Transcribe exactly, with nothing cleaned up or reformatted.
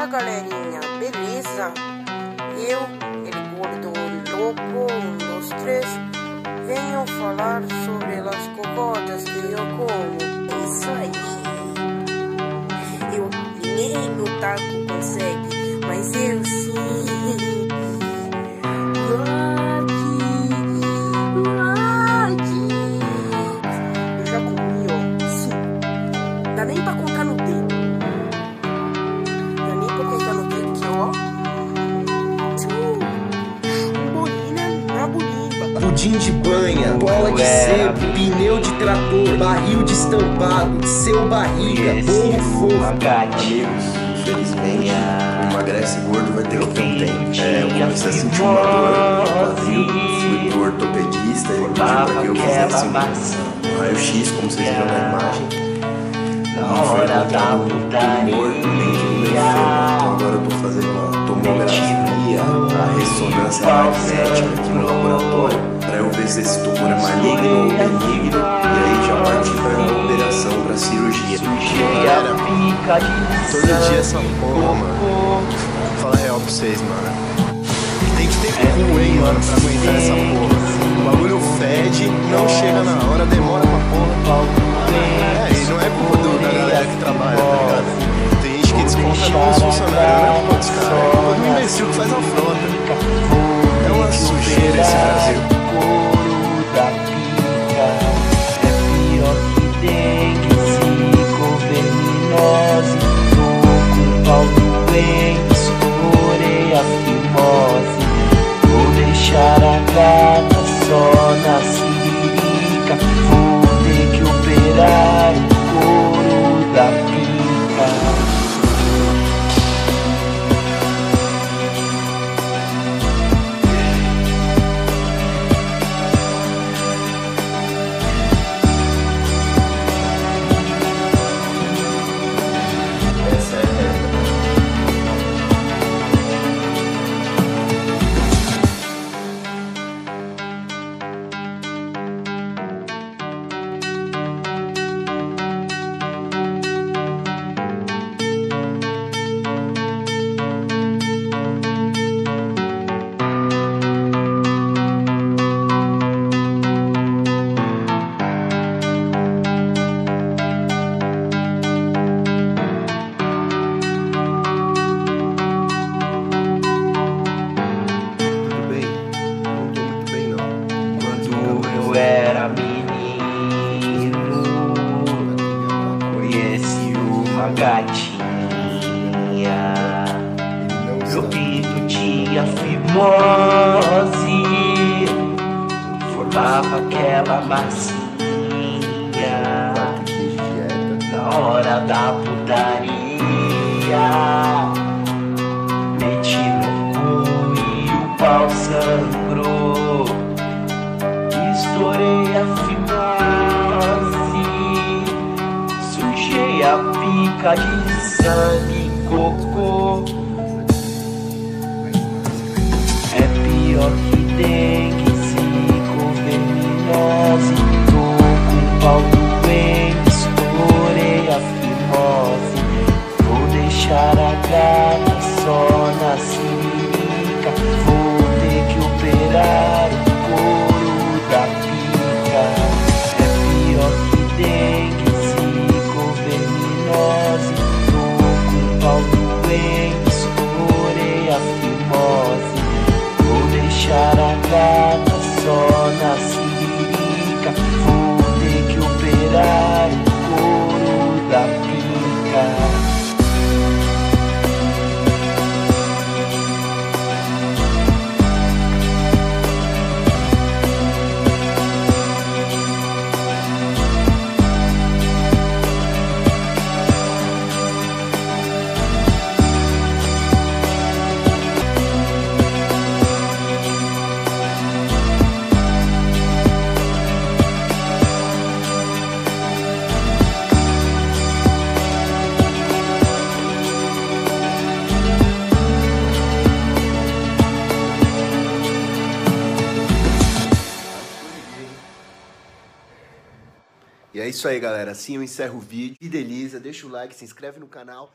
Tá, galerinha? Beleza? Eu, ele gordo, louco, um, dois, três, venho falar sobre as cocotas que eu como. É isso aí. Eu, ninguém no taco consegue, mas eu sim. Eu já comi, ó. Sim. Não dá nem pra contar no dedo. Pudim de banha, bola de sebo, pneu de trator, barril de estampado, seu barriga, bolo fofo. Amigos, infelizmente, o emagrece gordo vai ter o que não tem. É, eu comecei a sentir uma dor vazio, fui pro ortopedista, ele pediu pra que eu fizesse um raio-x, como vocês viram na imagem. Não foi encontrado um tumor dentro do meu fêmur, então agora eu tô fazendo uma tomografia, a ressonância magnética aqui no laboratório, pra eu ver se esse tumor é maligno ou benigno, e aí já parti pra operação, pra cirurgia. Cara, todo dia essa porra, mano. Fala real pra vocês, mano. Tem que ter como, hein, mano, pra aguentar essa porra. O bagulho fede, não chega na hora, demora pra porra. É, e não é culpa da galera que trabalha, tá ligado? Tem gente que desconta nos funcionários, não é culpa dos caras, é culpa do imbecil que faz a frota. É uma sujeira esse Brasil. Só na sirica, vou ter que operar o couro da pica. Essa é a meta. Gatinha, meu quinto dia fimose, formava aquela massinha, na hora da putaria, meti no cu e o pau sangrou, estourei a fimose, sujei a pica de sangue e cocô. É pior que dengue, zicovernose, tô com pau doente, estourei a fimose, vou deixar a gata só na sirica, vou ter que operar o couro da pica. É pior que dengue, characata só na sirica, vou ter que operar o couro da pica. E é isso aí, galera. Assim eu encerro o vídeo. Fideliza, deixa o like, se inscreve no canal.